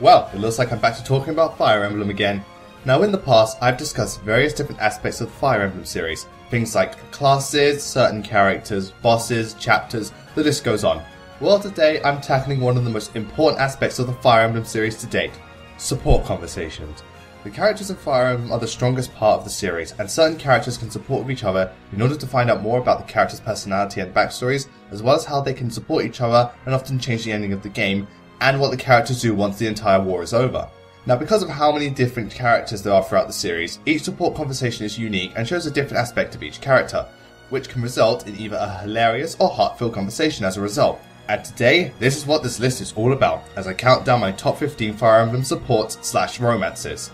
Well, it looks like I'm back to talking about Fire Emblem again. Now in the past, I've discussed various different aspects of the Fire Emblem series. Things like classes, certain characters, bosses, chapters, the list goes on. Well, today I'm tackling one of the most important aspects of the Fire Emblem series to date. Support conversations. The characters in Fire Emblem are the strongest part of the series, and certain characters can support with each other in order to find out more about the character's personality and backstories, as well as how they can support each other and often change the ending of the game, and what the characters do once the entire war is over. Now, because of how many different characters there are throughout the series, each support conversation is unique and shows a different aspect of each character, which can result in either a hilarious or heartfelt conversation as a result. And today, this is what this list is all about, as I count down my top 15 Fire Emblem supports/romances.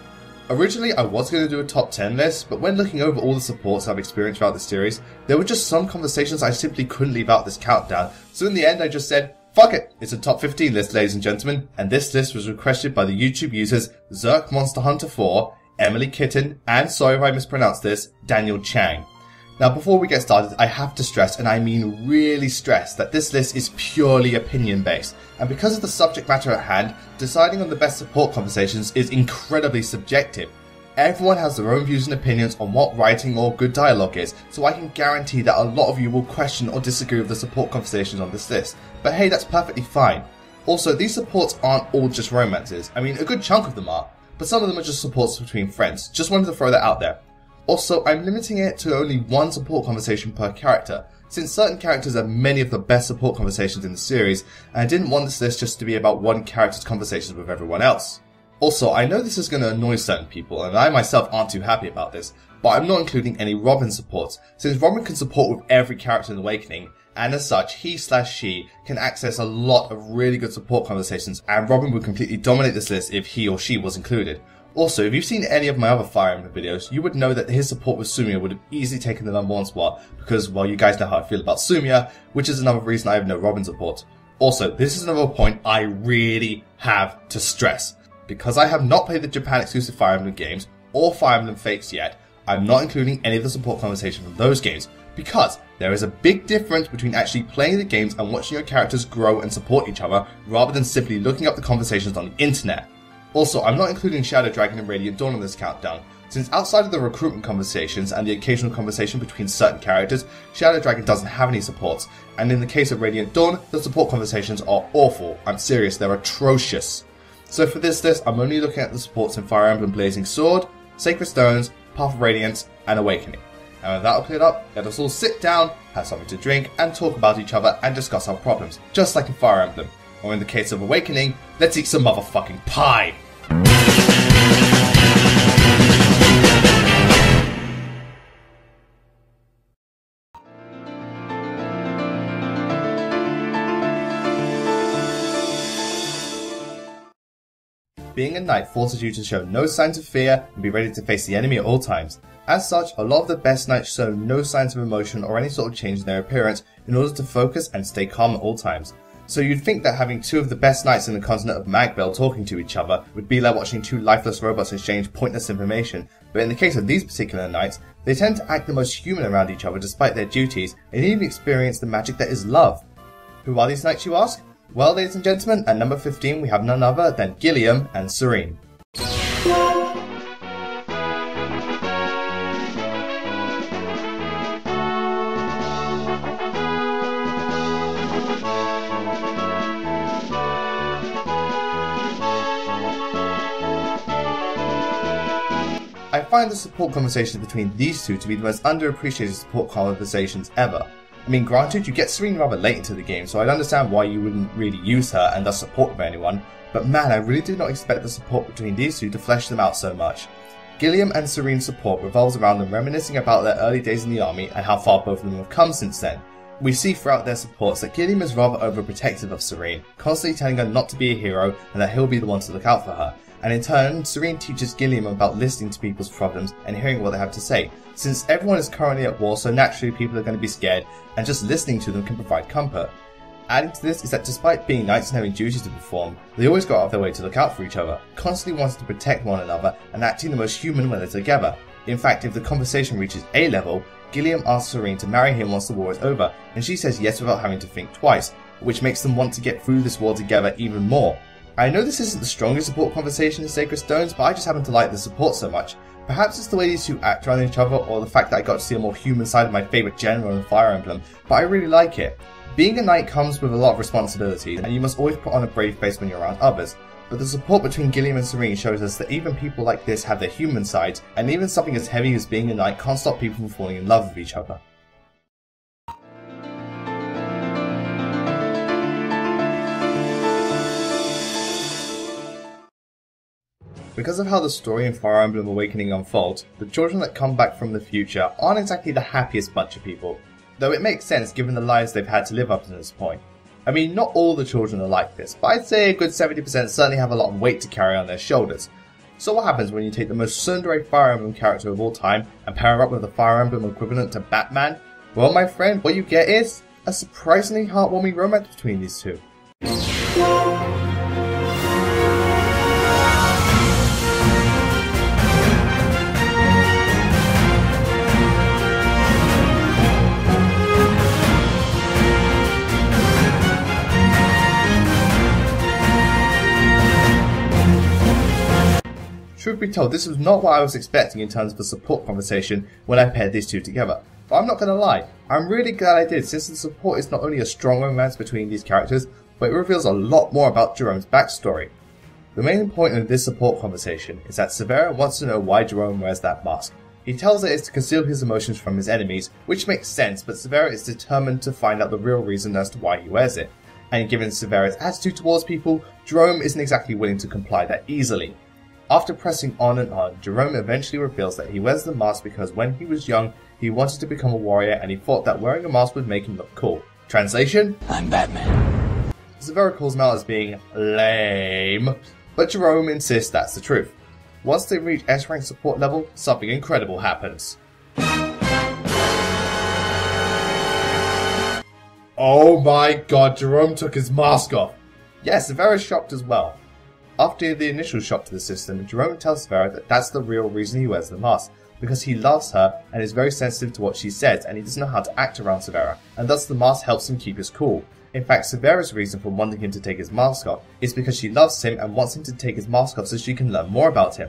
Originally, I was going to do a top 10 list, but when looking over all the supports I've experienced throughout the series, there were just some conversations I simply couldn't leave out this countdown, so in the end I just said, fuck it! It's a top 15 list, ladies and gentlemen, and this list was requested by the YouTube users ZerkMonsterHunter4, Emily Kitten, and, sorry if I mispronounced this, Daniel Chang. Now before we get started, I have to stress, and I mean really stress, that this list is purely opinion based, and because of the subject matter at hand, deciding on the best support conversations is incredibly subjective. Everyone has their own views and opinions on what writing or good dialogue is, so I can guarantee that a lot of you will question or disagree with the support conversations on this list, but hey, that's perfectly fine. Also, these supports aren't all just romances, I mean a good chunk of them are, but some of them are just supports between friends, just wanted to throw that out there. Also, I'm limiting it to only one support conversation per character, since certain characters have many of the best support conversations in the series, and I didn't want this list just to be about one character's conversations with everyone else. Also, I know this is going to annoy certain people, and I myself aren't too happy about this, but I'm not including any Robin supports, since Robin can support with every character in Awakening, and as such, he/she can access a lot of really good support conversations, and Robin would completely dominate this list if he or she was included. Also, if you've seen any of my other Fire Emblem videos, you would know that his support with Sumiya would have easily taken the number one spot, because, well, you guys know how I feel about Sumiya, which is another reason I have no Robin support. Also, this is another point I really have to stress. Because I have not played the Japan-exclusive Fire Emblem games, or Fire Emblem Fates yet, I'm not including any of the support conversation from those games, because there is a big difference between actually playing the games and watching your characters grow and support each other, rather than simply looking up the conversations on the internet. Also, I'm not including Shadow Dragon and Radiant Dawn on this countdown, since outside of the recruitment conversations and the occasional conversation between certain characters, Shadow Dragon doesn't have any supports, and in the case of Radiant Dawn, the support conversations are awful. I'm serious, they're atrocious. So for this list, I'm only looking at the supports in Fire Emblem Blazing Sword, Sacred Stones, Path of Radiance, and Awakening. And when that'll cleared up, let us all sit down, have something to drink, and talk about each other and discuss our problems, just like in Fire Emblem. Or in the case of Awakening, let's eat some motherfucking pie! Being a knight forces you to show no signs of fear and be ready to face the enemy at all times. As such, a lot of the best knights show no signs of emotion or any sort of change in their appearance in order to focus and stay calm at all times. So you'd think that having two of the best knights in the continent of Magville talking to each other would be like watching two lifeless robots exchange pointless information, but in the case of these particular knights, they tend to act the most human around each other despite their duties, and even experience the magic that is love. Who are these knights, you ask? Well, ladies and gentlemen, at number 15 we have none other than Gilliam and Syrene. I find the support conversations between these two to be the most underappreciated support conversations ever. I mean, granted, you get Syrene rather late into the game, so I'd understand why you wouldn't really use her and thus support with anyone, but man, I really did not expect the support between these two to flesh them out so much. Gilliam and Syrene's support revolves around them reminiscing about their early days in the army and how far both of them have come since then. We see throughout their supports that Gilliam is rather overprotective of Syrene, constantly telling her not to be a hero and that he'll be the one to look out for her. And in turn, Syrene teaches Gilliam about listening to people's problems and hearing what they have to say, since everyone is currently at war, so naturally people are going to be scared, and just listening to them can provide comfort. Adding to this is that despite being knights and having duties to perform, they always go out of their way to look out for each other, constantly wanting to protect one another and acting the most human when they're together. In fact, if the conversation reaches A level, Gilliam asks Syrene to marry him once the war is over, and she says yes without having to think twice, which makes them want to get through this war together even more. I know this isn't the strongest support conversation in Sacred Stones, but I just happen to like the support so much. Perhaps it's the way these two act around each other, or the fact that I got to see a more human side of my favourite general in Fire Emblem, but I really like it. Being a knight comes with a lot of responsibility, and you must always put on a brave face when you're around others, but the support between Gilliam and Syrene shows us that even people like this have their human sides, and even something as heavy as being a knight can't stop people from falling in love with each other. Because of how the story in Fire Emblem Awakening unfolds, the children that come back from the future aren't exactly the happiest bunch of people, though it makes sense given the lives they've had to live up to this point. I mean, not all the children are like this, but I'd say a good 70% certainly have a lot of weight to carry on their shoulders. So what happens when you take the most tsundere Fire Emblem character of all time and pair up with the Fire Emblem equivalent to Batman? Well my friend, what you get is a surprisingly heartwarming romance between these two. Truth be told, this was not what I was expecting in terms of a support conversation when I paired these two together, but I'm not going to lie, I'm really glad I did, since the support is not only a strong romance between these characters, but it reveals a lot more about Gerome's backstory. The main point of this support conversation is that Severa wants to know why Gerome wears that mask. He tells her it's to conceal his emotions from his enemies, which makes sense, but Severa is determined to find out the real reason as to why he wears it, and given Severa's attitude towards people, Gerome isn't exactly willing to comply that easily. After pressing on and on, Gerome eventually reveals that he wears the mask because when he was young, he wanted to become a warrior and he thought that wearing a mask would make him look cool. Translation? I'm Batman. Severa calls him out as being lame, but Gerome insists that's the truth. Once they reach S-rank support level, something incredible happens. Oh my god, Gerome took his mask off! Yes, Severa's shocked as well. After the initial shock to the system, Gerome tells Severa that that's the real reason he wears the mask, because he loves her and is very sensitive to what she says and he doesn't know how to act around Severa, and thus the mask helps him keep his cool. In fact, Severa's reason for wanting him to take his mask off is because she loves him and wants him to take his mask off so she can learn more about him.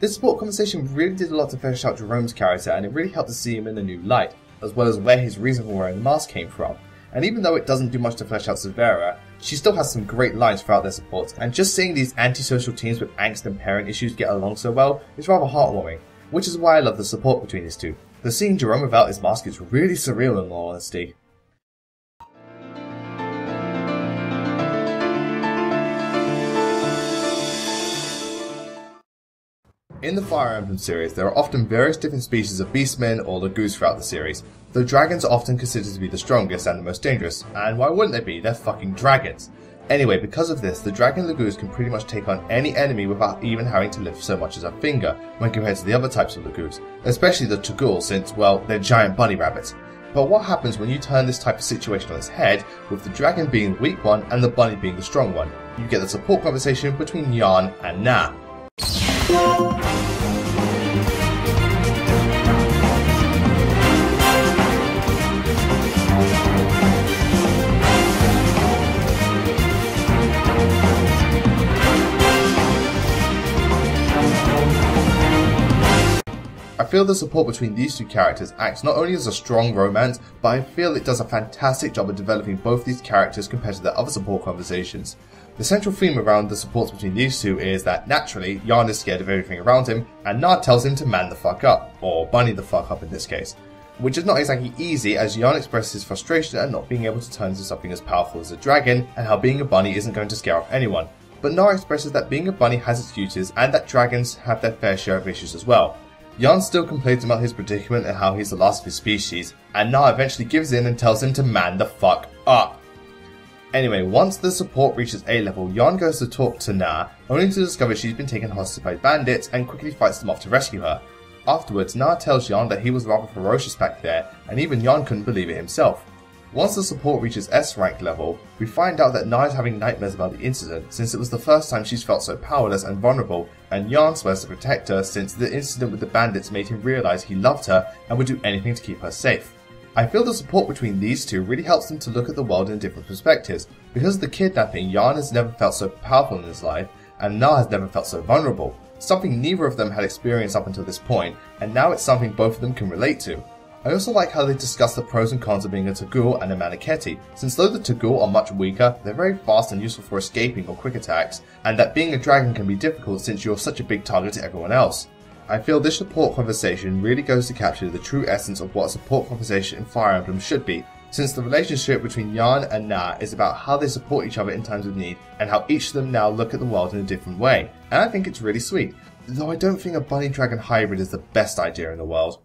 This support conversation really did a lot to flesh out Gerome's character and it really helped to see him in a new light, as well as where his reason for wearing the mask came from. And even though it doesn't do much to flesh out Severa, she still has some great lines throughout their support, and just seeing these antisocial teens with angst and parent issues get along so well is rather heartwarming, which is why I love the support between these two. Though seeing Gerome without his mask is really surreal in all honesty. In the Fire Emblem series, there are often various different species of beastmen or lagoos throughout the series, though dragons are often considered to be the strongest and the most dangerous, and why wouldn't they be? They're fucking dragons. Anyway, because of this, the dragon lagoos can pretty much take on any enemy without even having to lift so much as a finger when compared to the other types of lagoos, especially the tagul since, well, they're giant bunny rabbits. But what happens when you turn this type of situation on its head, with the dragon being the weak one and the bunny being the strong one? You get the support conversation between Yarne and Nah. I feel the support between these two characters acts not only as a strong romance, but I feel it does a fantastic job of developing both these characters compared to their other support conversations. The central theme around the supports between these two is that, naturally, Yarne is scared of everything around him, and Nah tells him to man the fuck up, or bunny the fuck up in this case. Which is not exactly easy, as Yarne expresses frustration at not being able to turn into something as powerful as a dragon, and how being a bunny isn't going to scare off anyone. But Nah expresses that being a bunny has its uses, and that dragons have their fair share of issues as well. Yarne still complains about his predicament and how he's the last of his species, and Nah eventually gives in and tells him to man the fuck up. Anyway, once the support reaches A level, Yarne goes to talk to Nah, only to discover she's been taken hostage by bandits and quickly fights them off to rescue her. Afterwards, Nah tells Yarne that he was rather ferocious back there, and even Yarne couldn't believe it himself. Once the support reaches S rank level, we find out that Nah is having nightmares about the incident, since it was the first time she's felt so powerless and vulnerable, and Yarne swears to protect her since the incident with the bandits made him realise he loved her and would do anything to keep her safe. I feel the support between these two really helps them to look at the world in different perspectives. Because of the kidnapping, Yarne has never felt so powerful in his life, and Nah has never felt so vulnerable. Something neither of them had experienced up until this point, and now it's something both of them can relate to. I also like how they discuss the pros and cons of being a Togul and a Manicheti, since though the Togul are much weaker, they're very fast and useful for escaping or quick attacks, and that being a dragon can be difficult since you're such a big target to everyone else. I feel this support conversation really goes to capture the true essence of what a support conversation in Fire Emblem should be, since the relationship between Yarne and Nah is about how they support each other in times of need, and how each of them now look at the world in a different way, and I think it's really sweet, though I don't think a bunny-dragon hybrid is the best idea in the world.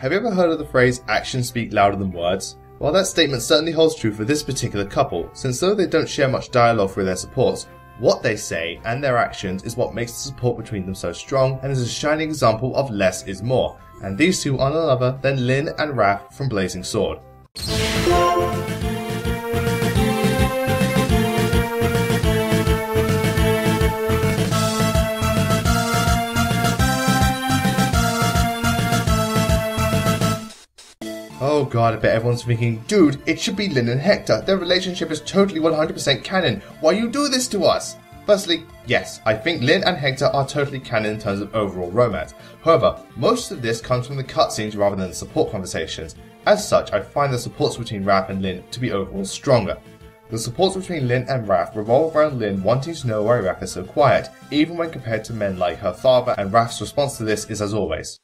Have you ever heard of the phrase, actions speak louder than words? Well, that statement certainly holds true for this particular couple, since though they don't share much dialogue through their supports, what they say and their actions is what makes the support between them so strong and is a shining example of less is more, and these two are none other than Lyn and Rath from Blazing Sword. Oh god, I bet everyone's thinking, dude, it should be Lyn and Hector, their relationship is totally 100% canon, why you do this to us? Firstly, yes, I think Lyn and Hector are totally canon in terms of overall romance, however, most of this comes from the cutscenes rather than the support conversations. As such, I find the supports between Rath and Lyn to be overall stronger. The supports between Lyn and Rath revolve around Lyn wanting to know why Rath is so quiet, even when compared to men like her father, and Rath's response to this is as always.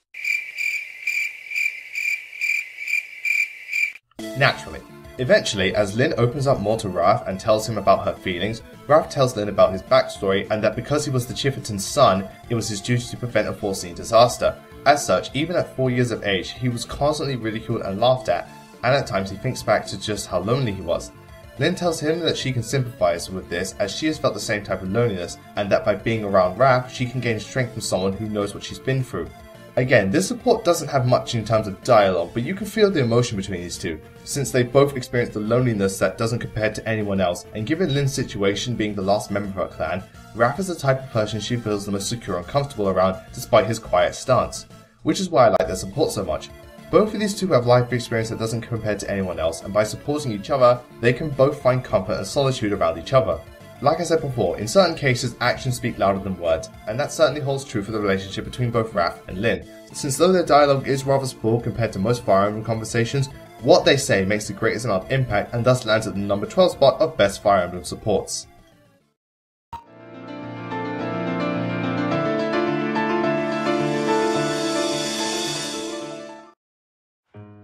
Naturally. Eventually, as Lyn opens up more to Rath and tells him about her feelings, Rath tells Lyn about his backstory and that because he was the Chieftain's son, it was his duty to prevent a foreseen disaster. As such, even at 4 years of age, he was constantly ridiculed and laughed at, and at times he thinks back to just how lonely he was. Lyn tells him that she can sympathize with this as she has felt the same type of loneliness, and that by being around Rath, she can gain strength from someone who knows what she's been through. Again, this support doesn't have much in terms of dialogue, but you can feel the emotion between these two, since they both experience the loneliness that doesn't compare to anyone else, and given Lyn's situation being the last member of her clan, Rath is the type of person she feels the most secure and comfortable around despite his quiet stance, which is why I like their support so much. Both of these two have life experience that doesn't compare to anyone else, and by supporting each other, they can both find comfort and solitude around each other. Like I said before, in certain cases, actions speak louder than words, and that certainly holds true for the relationship between both Rath and Lyn. Since though their dialogue is rather small compared to most Fire Emblem conversations, what they say makes the greatest amount of impact and thus lands at the number 12 spot of best Fire Emblem supports.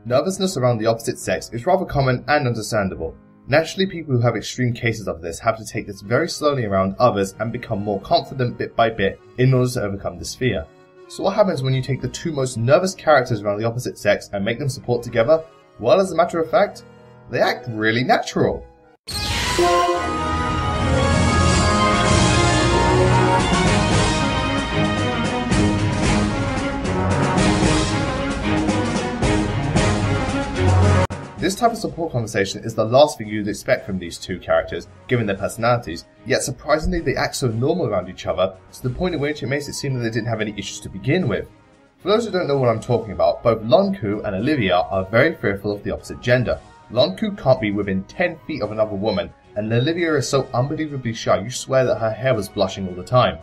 Nervousness around the opposite sex is rather common and understandable. Naturally, people who have extreme cases of this have to take this very slowly around others and become more confident bit by bit in order to overcome this fear. So what happens when you take the two most nervous characters around the opposite sex and make them support together? Well, as a matter of fact, they act really natural. This type of support conversation is the last thing you'd expect from these two characters, given their personalities, yet surprisingly they act so normal around each other, to the point at which it makes it seem that they didn't have any issues to begin with. For those who don't know what I'm talking about, both Lon'qu and Olivia are very fearful of the opposite gender. Lon'qu can't be within 10 feet of another woman, and Olivia is so unbelievably shy you swear that her hair was blushing all the time.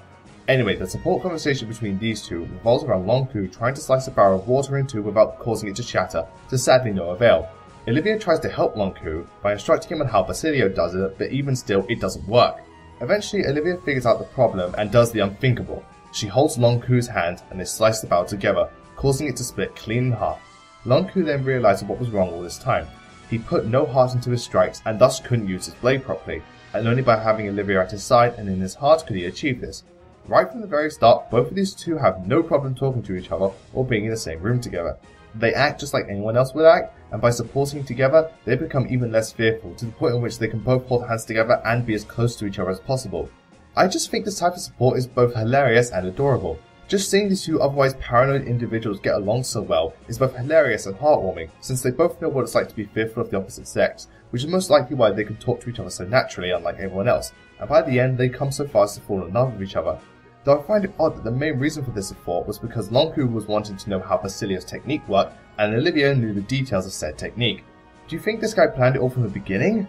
Anyway, the support conversation between these two revolves around Lon'qu trying to slice a barrel of water in two without causing it to shatter, to sadly no avail. Olivia tries to help Lon'qu by instructing him on how Basilio does it, but even still it doesn't work. Eventually Olivia figures out the problem and does the unthinkable. She holds Lon'qu's hand and they slice the barrel together, causing it to split clean in half. Lon'qu then realizes what was wrong all this time. He put no heart into his strikes and thus couldn't use his blade properly, and only by having Olivia at his side and in his heart could he achieve this. Right from the very start, both of these two have no problem talking to each other or being in the same room together. They act just like anyone else would act, and by supporting together, they become even less fearful, to the point at which they can both hold hands together and be as close to each other as possible. I just think this type of support is both hilarious and adorable. Just seeing these two otherwise paranoid individuals get along so well is both hilarious and heartwarming, since they both know what it's like to be fearful of the opposite sex, which is most likely why they can talk to each other so naturally, unlike everyone else, and by the end they come so far as to fall in love with each other. Though I find it odd that the main reason for this thought was because Lon'qu was wanting to know how Vasilia's technique worked, and Olivia knew the details of said technique. Do you think this guy planned it all from the beginning?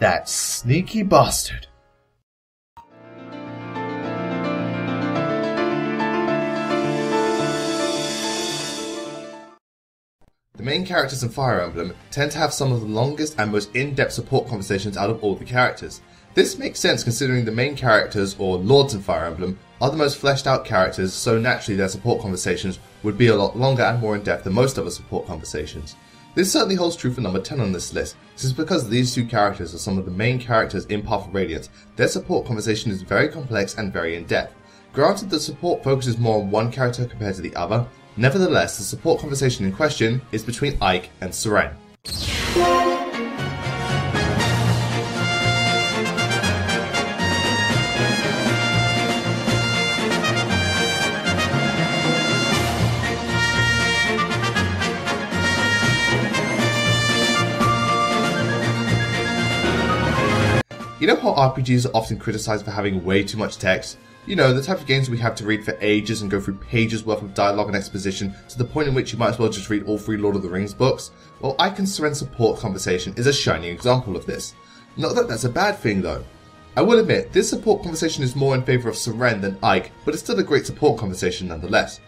That sneaky bastard! The main characters in Fire Emblem tend to have some of the longest and most in-depth support conversations out of all the characters. This makes sense considering the main characters, or lords in Fire Emblem, are the most fleshed out characters, so naturally their support conversations would be a lot longer and more in-depth than most other support conversations. This certainly holds true for number 10 on this list, since because these two characters are some of the main characters in Path of Radiance, their support conversation is very complex and very in-depth. Granted, the support focuses more on one character compared to the other, nevertheless the support conversation in question is between Ike and Soren. You know how RPGs are often criticised for having way too much text? You know, the type of games we have to read for ages and go through pages worth of dialogue and exposition to the point in which you might as well just read all three Lord of the Rings books? Well, Ike and Soren's support conversation is a shining example of this. Not that that's a bad thing though. I will admit, this support conversation is more in favour of Soren than Ike, but it's still a great support conversation nonetheless.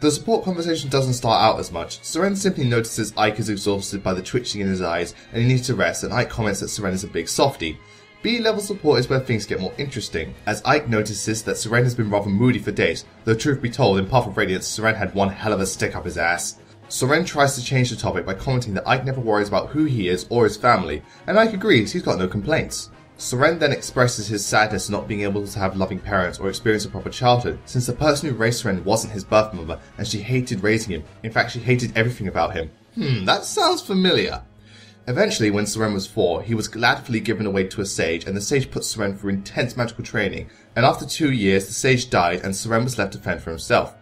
The support conversation doesn't start out as much. Soren simply notices Ike is exhausted by the twitching in his eyes and he needs to rest, and Ike comments that Soren is a big softie. B-level support is where things get more interesting, as Ike notices that Soren has been rather moody for days, though truth be told, in Path of Radiance, Soren had one hell of a stick up his ass. Soren tries to change the topic by commenting that Ike never worries about who he is or his family, and Ike agrees, he's got no complaints. Soren then expresses his sadness at not being able to have loving parents or experience a proper childhood, since the person who raised Soren wasn't his birth mother, and she hated raising him. In fact, she hated everything about him. That sounds familiar. Eventually, when Soren was 4, he was gladfully given away to a sage, and the sage put Soren through intense magical training, and after 2 years the sage died and Soren was left to fend for himself.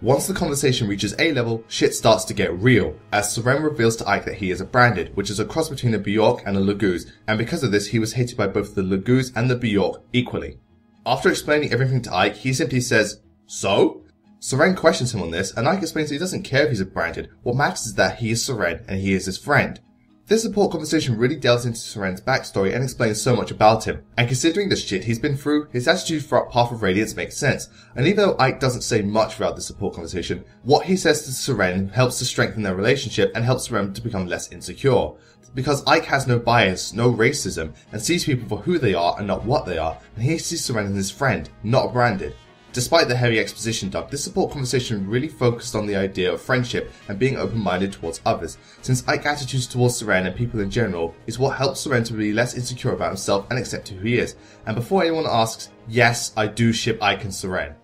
Once the conversation reaches A-level, shit starts to get real, as Soren reveals to Ike that he is a Branded, which is a cross between a Bjork and a Laguz, and because of this he was hated by both the Laguz and the Bjork equally. After explaining everything to Ike, he simply says, "So?" Soren questions him on this, and Ike explains that he doesn't care if he's a Branded, what matters is that he is Soren and he is his friend. This support conversation really delves into Soren's backstory and explains so much about him, and considering the shit he's been through, his attitude throughout Path of Radiance makes sense, and even though Ike doesn't say much throughout the support conversation, what he says to Soren helps to strengthen their relationship and helps Soren to become less insecure. Because Ike has no bias, no racism, and sees people for who they are and not what they are, and he sees Soren as his friend, not Branded. Despite the heavy exposition dump, this support conversation really focused on the idea of friendship and being open-minded towards others, since Ike's attitudes towards Soren and people in general is what helps Soren to be less insecure about himself and accept who he is. And before anyone asks, yes, I do ship Ike and Soren.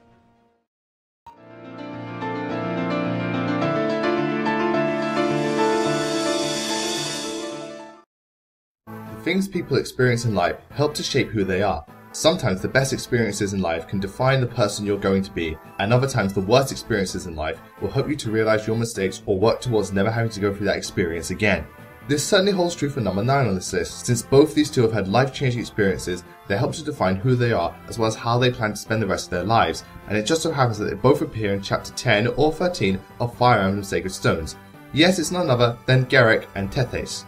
The things people experience in life help to shape who they are. Sometimes the best experiences in life can define the person you're going to be, and other times the worst experiences in life will help you to realise your mistakes or work towards never having to go through that experience again. This certainly holds true for number 9 on this list, since both these two have had life-changing experiences that help to define who they are as well as how they plan to spend the rest of their lives, and it just so happens that they both appear in chapter 10 or 13 of Fire Emblem Sacred Stones. Yes, it's none other than Gerome and Tethys.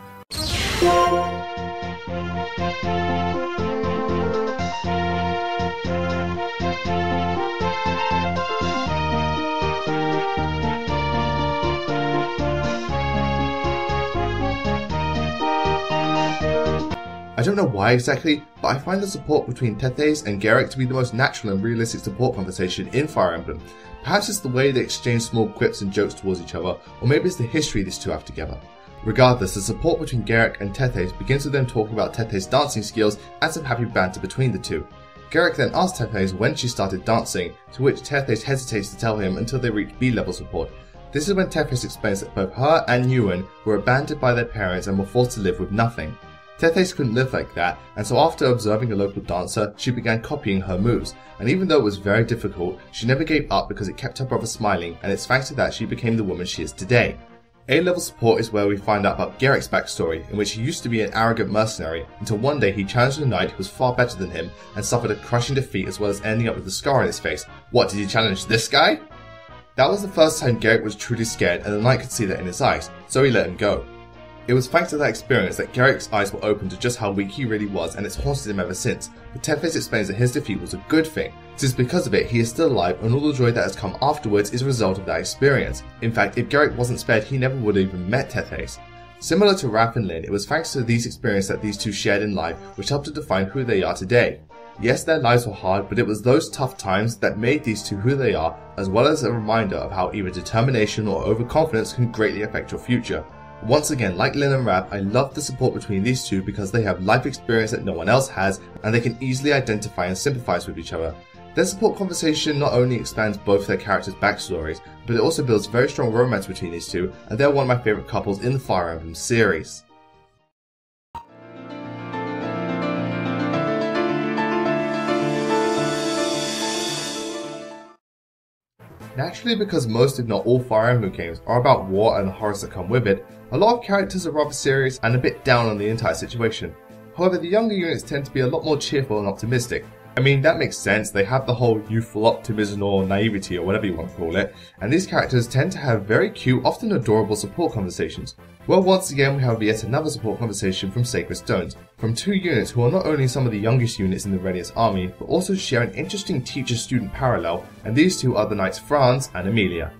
I don't know why exactly, but I find the support between Tethys and Gerome to be the most natural and realistic support conversation in Fire Emblem. Perhaps it's the way they exchange small quips and jokes towards each other, or maybe it's the history these two have together. Regardless, the support between Gerome and Tethys begins with them talking about Tethys' dancing skills and some happy banter between the two. Gerome then asks Tethys when she started dancing, to which Tethys hesitates to tell him until they reach B-level support. This is when Tethys explains that both her and Ninian were abandoned by their parents and were forced to live with nothing. Tethys couldn't live like that, and so after observing a local dancer, she began copying her moves, and even though it was very difficult, she never gave up because it kept her brother smiling, and it's thanks to that she became the woman she is today. A-level support is where we find out about Geric's backstory, in which he used to be an arrogant mercenary, until one day he challenged a knight who was far better than him, and suffered a crushing defeat as well as ending up with a scar on his face. What, did he challenge this guy? That was the first time Garrick was truly scared, and the knight could see that in his eyes, so he let him go. It was thanks to that experience that Garrick's eyes were open to just how weak he really was, and it's haunted him ever since, but Tethys explains that his defeat was a good thing, since because of it he is still alive and all the joy that has come afterwards is a result of that experience. In fact, if Garrick wasn't spared he never would have even met Tethys. Similar to Rath and Lyn, it was thanks to these experiences that these two shared in life which helped to define who they are today. Yes, their lives were hard, but it was those tough times that made these two who they are, as well as a reminder of how either determination or overconfidence can greatly affect your future. Once again, like Lyn and Rath, I love the support between these two because they have life experience that no one else has, and they can easily identify and sympathize with each other. Their support conversation not only expands both their characters' backstories, but it also builds very strong romance between these two, and they're one of my favourite couples in the Fire Emblem series. Naturally, because most if not all Fire Emblem games are about war and the horrors that come with it, a lot of characters are rather serious and a bit down on the entire situation. However, the younger units tend to be a lot more cheerful and optimistic. I mean, that makes sense, they have the whole youthful optimism or naivety or whatever you want to call it, and these characters tend to have very cute, often adorable support conversations. Well, once again we have yet another support conversation from Sacred Stones, from two units who are not only some of the youngest units in the Radiance army, but also share an interesting teacher-student parallel, and these two are the knights Franz and Amelia.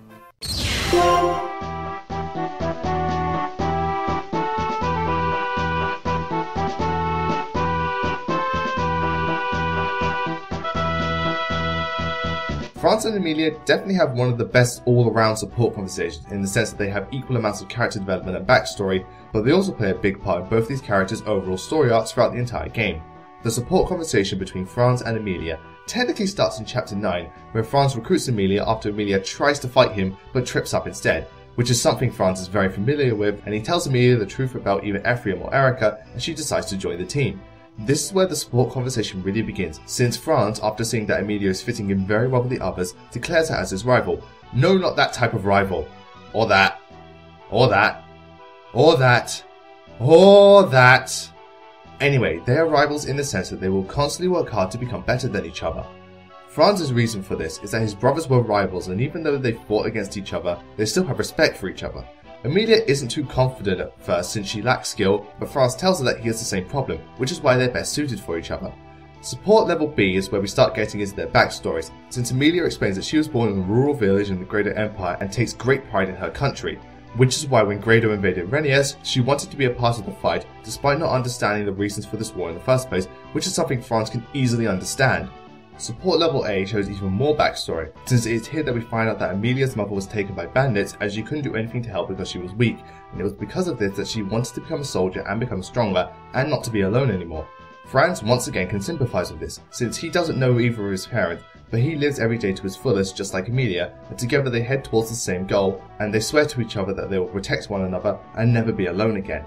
Franz and Amelia definitely have one of the best all-around support conversations in the sense that they have equal amounts of character development and backstory, but they also play a big part in both these characters' overall story arcs throughout the entire game. The support conversation between Franz and Amelia technically starts in Chapter 9, where Franz recruits Amelia after Amelia tries to fight him but trips up instead, which is something Franz is very familiar with, and he tells Amelia the truth about either Ephraim or Eirika, and she decides to join the team. This is where the support conversation really begins, since Franz, after seeing that Amelia is fitting in very well with the others, declares her as his rival. No, not that type of rival. Or that. Or that. Or that. Or that. Anyway, they are rivals in the sense that they will constantly work hard to become better than each other. Franz's reason for this is that his brothers were rivals, and even though they fought against each other, they still have respect for each other. Amelia isn't too confident at first since she lacks skill, but Franz tells her that he has the same problem, which is why they're best suited for each other. Support level B is where we start getting into their backstories, since Amelia explains that she was born in a rural village in the Grado Empire and takes great pride in her country, which is why when Grado invaded Renius, she wanted to be a part of the fight despite not understanding the reasons for this war in the first place, which is something Franz can easily understand. Support level A shows even more backstory, since it is here that we find out that Amelia's mother was taken by bandits as she couldn't do anything to help because she was weak, and it was because of this that she wanted to become a soldier and become stronger, and not to be alone anymore. Franz once again can sympathise with this, since he doesn't know either of his parents, but he lives every day to his fullest just like Amelia, and together they head towards the same goal, and they swear to each other that they will protect one another and never be alone again.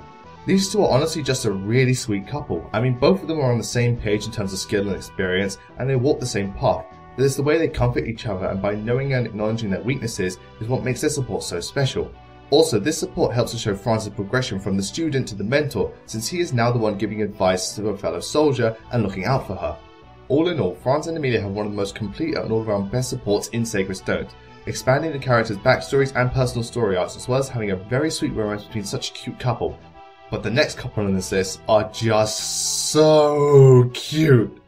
These two are honestly just a really sweet couple. I mean, both of them are on the same page in terms of skill and experience, and they walk the same path. It is the way they comfort each other, and by knowing and acknowledging their weaknesses is what makes their support so special. Also, this support helps to show Franz's progression from the student to the mentor, since he is now the one giving advice to a fellow soldier and looking out for her. All in all, Franz and Amelia have one of the most complete and all-around best supports in Sacred Stones, expanding the characters' backstories and personal story arcs, as well as having a very sweet romance between such a cute couple. But the next couple on this list are just so cute.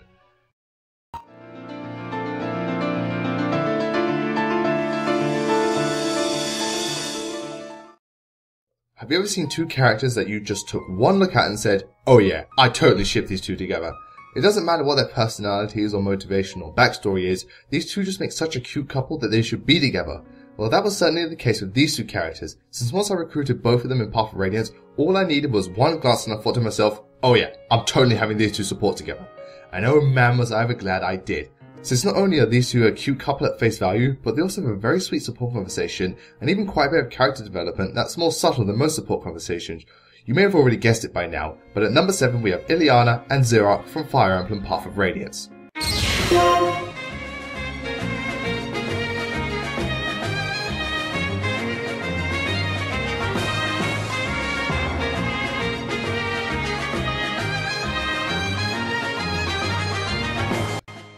Have you ever seen two characters that you just took one look at and said, oh yeah, I totally ship these two together? It doesn't matter what their personality is or motivation or backstory is, these two just make such a cute couple that they should be together. Well, that was certainly the case with these two characters, since once I recruited both of them in Path of Radiance, all I needed was one glance and I thought to myself, oh yeah, I'm totally having these two support together. And oh man was I ever glad I did, since not only are these two a cute couple at face value, but they also have a very sweet support conversation, and even quite a bit of character development that's more subtle than most support conversations. You may have already guessed it by now, but at number 7 we have Ilyana and Zihark from Fire Emblem Path of Radiance.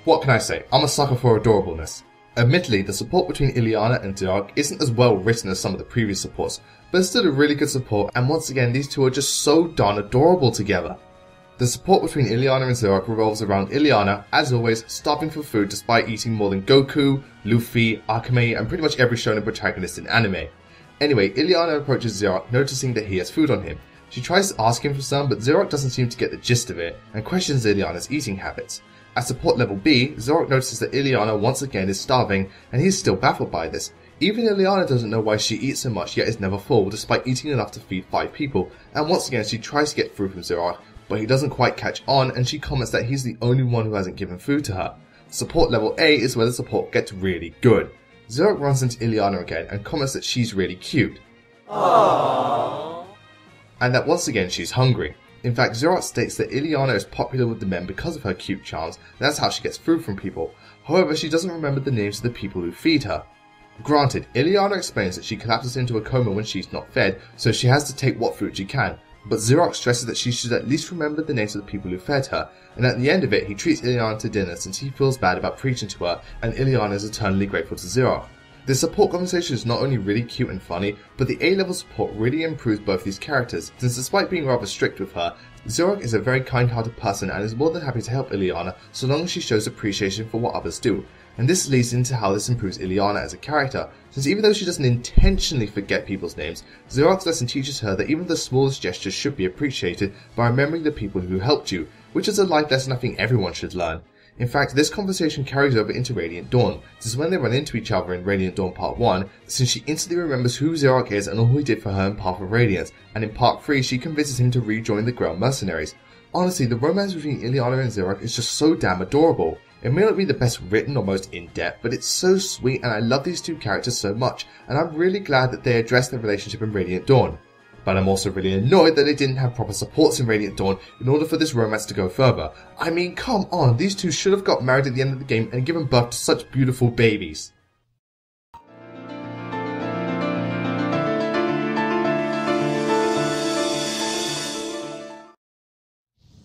What can I say? I'm a sucker for adorableness. Admittedly, the support between Ilyana and Zihark isn't as well written as some of the previous supports, but it's still a really good support, and once again these two are just so darn adorable together. The support between Ilyana and Zihark revolves around Ilyana, as always, starving for food despite eating more than Goku, Luffy, Akame and pretty much every shonen protagonist in anime. Anyway, Ilyana approaches Zihark noticing that he has food on him. She tries to ask him for some, but Zihark doesn't seem to get the gist of it, and questions Ilyana's eating habits. At support level B, Zihark notices that Ilyana once again is starving, and he is still baffled by this. Even Ilyana doesn't know why she eats so much yet is never full, despite eating enough to feed 5 people, and once again she tries to get food from Zihark, but he doesn't quite catch on and she comments that he's the only one who hasn't given food to her. Support level A is where the support gets really good. Zihark runs into Ilyana again and comments that she's really cute. Aww. And that once again she's hungry. In fact, Zihark states that Ilyana is popular with the men because of her cute charms, and that's how she gets food from people. However, she doesn't remember the names of the people who feed her. Granted, Ilyana explains that she collapses into a coma when she's not fed, so she has to take what food she can, but Zihark stresses that she should at least remember the names of the people who fed her, and at the end of it he treats Ilyana to dinner since he feels bad about preaching to her, and Ilyana is eternally grateful to Zihark. This support conversation is not only really cute and funny, but the A-level support really improves both these characters, since despite being rather strict with her, Zihark is a very kind-hearted person and is more than happy to help Ilyana so long as she shows appreciation for what others do, and this leads into how this improves Ilyana as a character, since even though she doesn't intentionally forget people's names, Zihark's lesson teaches her that even the smallest gestures should be appreciated by remembering the people who helped you, which is a life lesson I think everyone should learn. In fact, this conversation carries over into Radiant Dawn. This is when they run into each other in Radiant Dawn Part 1, since she instantly remembers who Zihark is and all he did for her in Path of Radiance, and in Part 3 she convinces him to rejoin the Grail Mercenaries. Honestly, the romance between Ilyana and Zihark is just so damn adorable. It may not be the best written or most in-depth, but it's so sweet and I love these two characters so much, and I'm really glad that they addressed their relationship in Radiant Dawn. But I'm also really annoyed that they didn't have proper supports in Radiant Dawn in order for this romance to go further. I mean, come on, these two should have got married at the end of the game and given birth to such beautiful babies.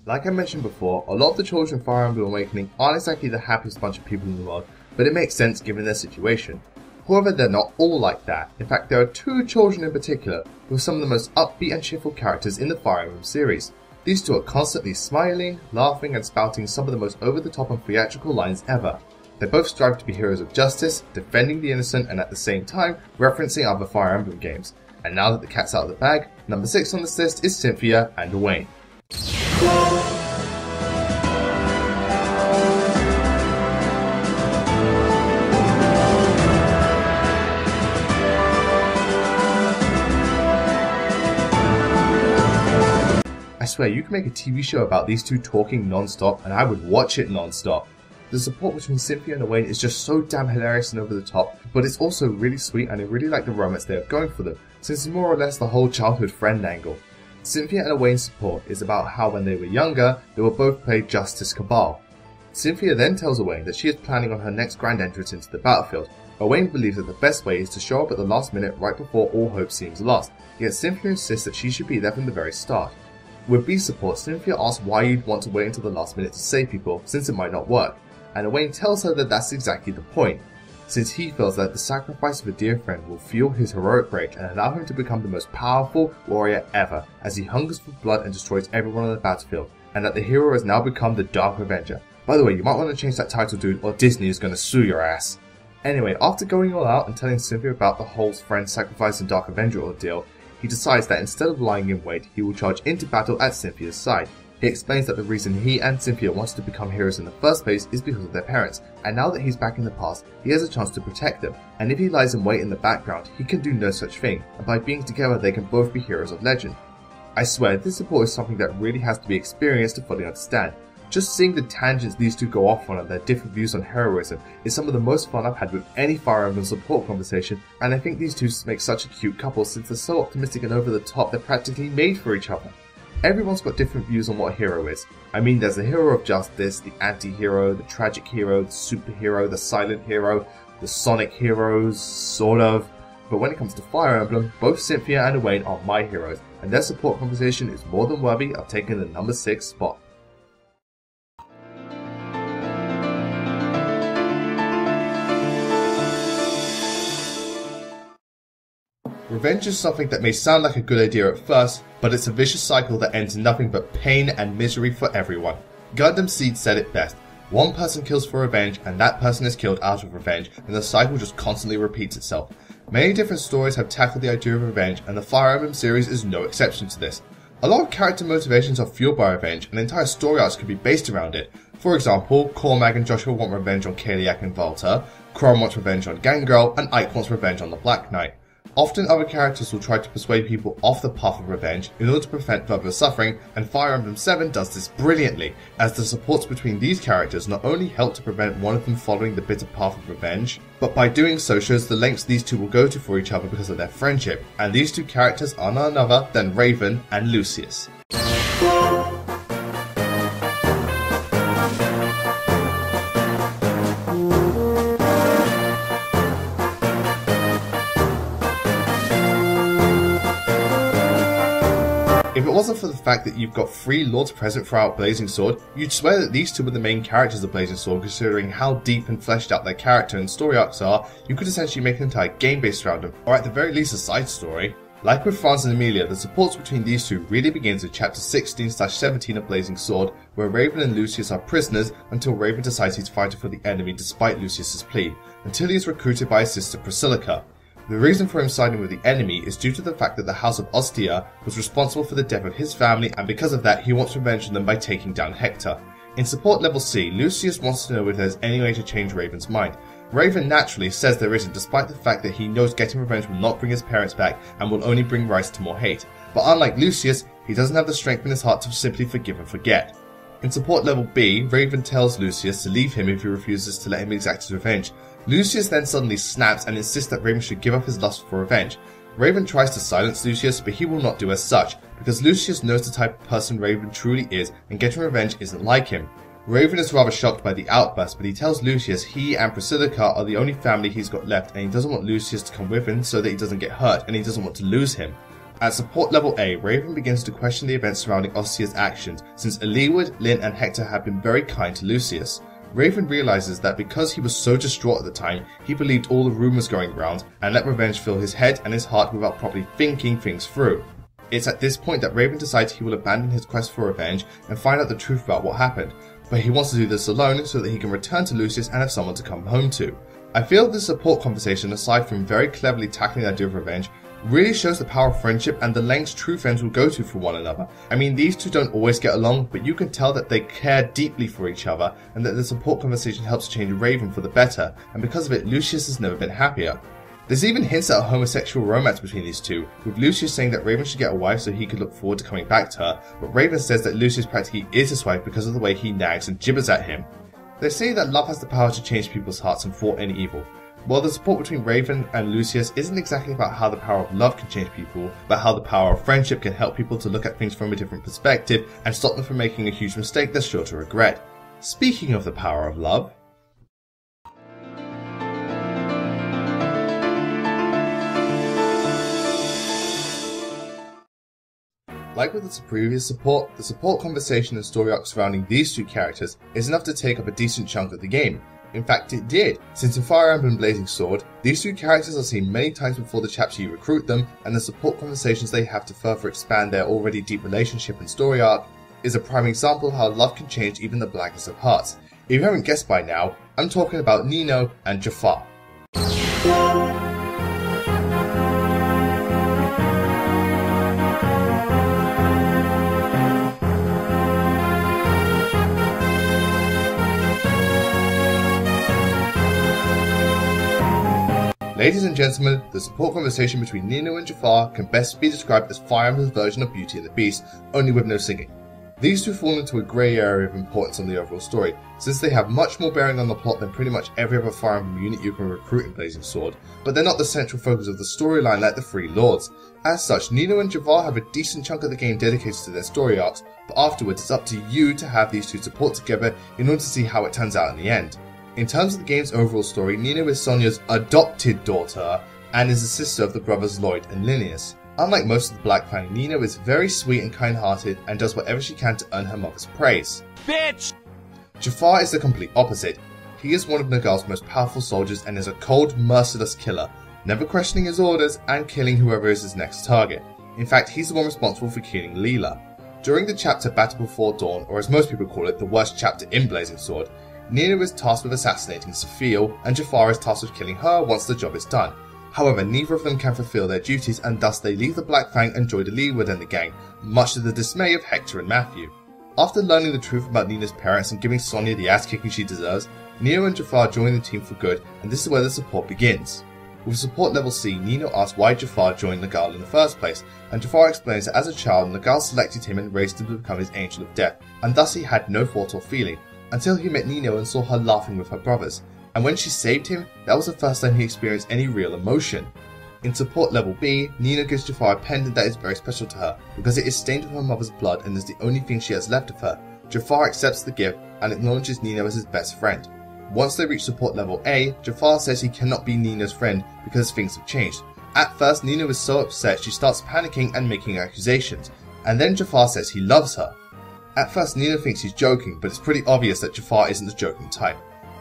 Like I mentioned before, a lot of the children in Fire Emblem Awakening aren't exactly the happiest bunch of people in the world, but it makes sense given their situation. However, they're not all like that. In fact, there are two children in particular who are some of the most upbeat and cheerful characters in the Fire Emblem series. These two are constantly smiling, laughing and spouting some of the most over-the-top and theatrical lines ever. They both strive to be heroes of justice, defending the innocent and at the same time referencing other Fire Emblem games. And now that the cat's out of the bag, number 6 on this list is Cynthia and Wayne. I swear, you can make a TV show about these two talking non-stop and I would watch it non-stop. The support between Cynthia and Wayne is just so damn hilarious and over the top, but it's also really sweet and I really like the romance they are going for them, since it's more or less the whole childhood friend angle. Cynthia and Wayne's support is about how when they were younger, they were both played Justice Cabal. Cynthia then tells Wayne that she is planning on her next grand entrance into the battlefield, but Wayne believes that the best way is to show up at the last minute right before all hope seems lost, yet Cynthia insists that she should be there from the very start. With B's support, Cynthia asks why you'd want to wait until the last minute to save people, since it might not work, and Wayne tells her that that's exactly the point, since he feels that the sacrifice of a dear friend will fuel his heroic rage and allow him to become the most powerful warrior ever, as he hungers for blood and destroys everyone on the battlefield, and that the hero has now become the Dark Avenger. By the way, you might want to change that title, dude, or Disney is gonna sue your ass. Anyway, after going all out and telling Cynthia about the whole friend sacrifice and Dark Avenger ordeal, he decides that instead of lying in wait, he will charge into battle at Cynthia's side. He explains that the reason he and Cynthia wanted to become heroes in the first place is because of their parents, and now that he's back in the past, he has a chance to protect them, and if he lies in wait in the background, he can do no such thing, and by being together they can both be heroes of legend. I swear, this support is something that really has to be experienced to fully understand. Just seeing the tangents these two go off on and their different views on heroism is some of the most fun I've had with any Fire Emblem support conversation, and I think these two make such a cute couple since they're so optimistic and over the top they're practically made for each other. Everyone's got different views on what a hero is. I mean, there's the hero of justice, the anti-hero, the tragic hero, the superhero, the silent hero, the sonic heroes, sort of. But when it comes to Fire Emblem, both Cynthia and Owain are my heroes, and their support conversation is more than worthy of taking the number 6 spot. Revenge is something that may sound like a good idea at first, but it's a vicious cycle that ends in nothing but pain and misery for everyone. Gundam Seed said it best, one person kills for revenge and that person is killed out of revenge, and the cycle just constantly repeats itself. Many different stories have tackled the idea of revenge, and the Fire Emblem series is no exception to this. A lot of character motivations are fueled by revenge, and entire story arcs can be based around it. For example, Cormag and Joshua want revenge on Caeliac and Volta, Crom wants revenge on Gangrel, and Ike wants revenge on the Black Knight. Often other characters will try to persuade people off the path of revenge in order to prevent further suffering, and Fire Emblem 7 does this brilliantly, as the supports between these characters not only help to prevent one of them following the bitter path of revenge, but by doing so shows the lengths these two will go to for each other because of their friendship, and these two characters are none other than Raven and Lucius. If it wasn't for the fact that you've got 3 Lords present throughout Blazing Sword, you'd swear that these two were the main characters of Blazing Sword, considering how deep and fleshed out their character and story arcs are. You could essentially make an entire game based around them, or at the very least a side story. Like with Franz and Amelia, the supports between these two really begins with chapter 16/17 of Blazing Sword, where Raven and Lucius are prisoners until Raven decides he's fighting for the enemy despite Lucius's plea, until he is recruited by his sister Priscilla. The reason for him siding with the enemy is due to the fact that the House of Ostia was responsible for the death of his family, and because of that he wants revenge on them by taking down Hector. In support level C, Lucius wants to know if there's any way to change Raven's mind. Raven naturally says there isn't, despite the fact that he knows getting revenge will not bring his parents back and will only bring rise to more hate. But unlike Lucius, he doesn't have the strength in his heart to simply forgive and forget. In support level B, Raven tells Lucius to leave him if he refuses to let him exact his revenge. Lucius then suddenly snaps and insists that Raven should give up his lust for revenge. Raven tries to silence Lucius, but he will not do as such, because Lucius knows the type of person Raven truly is, and getting revenge isn't like him. Raven is rather shocked by the outburst, but he tells Lucius he and Priscilla are the only family he's got left, and he doesn't want Lucius to come with him so that he doesn't get hurt, and he doesn't want to lose him. At support level A, Raven begins to question the events surrounding Ostia's actions, since Eliwood, Lyn and Hector have been very kind to Lucius. Raven realizes that because he was so distraught at the time, he believed all the rumours going around and let revenge fill his head and his heart without properly thinking things through. It's at this point that Raven decides he will abandon his quest for revenge and find out the truth about what happened, but he wants to do this alone so that he can return to Lucius and have someone to come home to. I feel this support conversation, aside from very cleverly tackling the idea of revenge, really shows the power of friendship and the lengths true friends will go to for one another. I mean, these two don't always get along, but you can tell that they care deeply for each other, and that the support conversation helps change Raven for the better, and because of it, Lucius has never been happier. There's even hints at a homosexual romance between these two, with Lucius saying that Raven should get a wife so he could look forward to coming back to her, but Raven says that Lucius practically is his wife because of the way he nags and gibbers at him. They say that love has the power to change people's hearts and thwart any evil. While the support between Raven and Lucius isn't exactly about how the power of love can change people, but how the power of friendship can help people to look at things from a different perspective and stop them from making a huge mistake they're sure to regret. Speaking of the power of love... Like with its previous support, the support conversation and story arc surrounding these two characters is enough to take up a decent chunk of the game. In fact, it did, since in Fire Emblem Blazing Sword, these two characters are seen many times before the chapter you recruit them, and the support conversations they have to further expand their already deep relationship and story arc is a prime example of how love can change even the blackest of hearts. If you haven't guessed by now, I'm talking about Nino and Jaffar. Ladies and gentlemen, the support conversation between Nino and Jaffar can best be described as Fire Emblem's version of Beauty and the Beast, only with no singing. These two fall into a grey area of importance on the overall story, since they have much more bearing on the plot than pretty much every other Fire Emblem unit you can recruit in Blazing Sword, but they're not the central focus of the storyline like the Three Lords. As such, Nino and Jaffar have a decent chunk of the game dedicated to their story arcs, but afterwards it's up to you to have these two support together in order to see how it turns out in the end. In terms of the game's overall story, Nino is Sonia's adopted daughter, and is the sister of the brothers Lloyd and Linnaeus. Unlike most of the Black Clan, Nino is very sweet and kind-hearted and does whatever she can to earn her mother's praise. Bitch! Jaffar is the complete opposite. He is one of Nagal's most powerful soldiers and is a cold, merciless killer, never questioning his orders and killing whoever is his next target. In fact, he's the one responsible for killing Leela. During the chapter Battle Before Dawn, or as most people call it, the worst chapter in Blazing Sword, Nino is tasked with assassinating Sophia, and Jaffar is tasked with killing her once the job is done. However, neither of them can fulfill their duties, and thus they leave the Black Fang and join Eliwood and the gang, much to the dismay of Hector and Matthew. After learning the truth about Nina's parents and giving Sonia the ass-kicking she deserves, Nino and Jaffar join the team for good, and this is where the support begins. With support level C, Nino asks why Jaffar joined Nagal in the first place, and Jaffar explains that as a child, Nagal selected him and raised him to become his Angel of Death, and thus he had no thought or feeling, until he met Nino and saw her laughing with her brothers. And when she saved him, that was the first time he experienced any real emotion. In support level B, Nino gives Jaffar a pendant that is very special to her, because it is stained with her mother's blood and is the only thing she has left of her. Jaffar accepts the gift and acknowledges Nino as his best friend. Once they reach support level A, Jaffar says he cannot be Nino's friend because things have changed. At first, Nino is so upset she starts panicking and making accusations, and then Jaffar says he loves her. At first, Nino thinks he's joking, but it's pretty obvious that Jaffar isn't the joking type.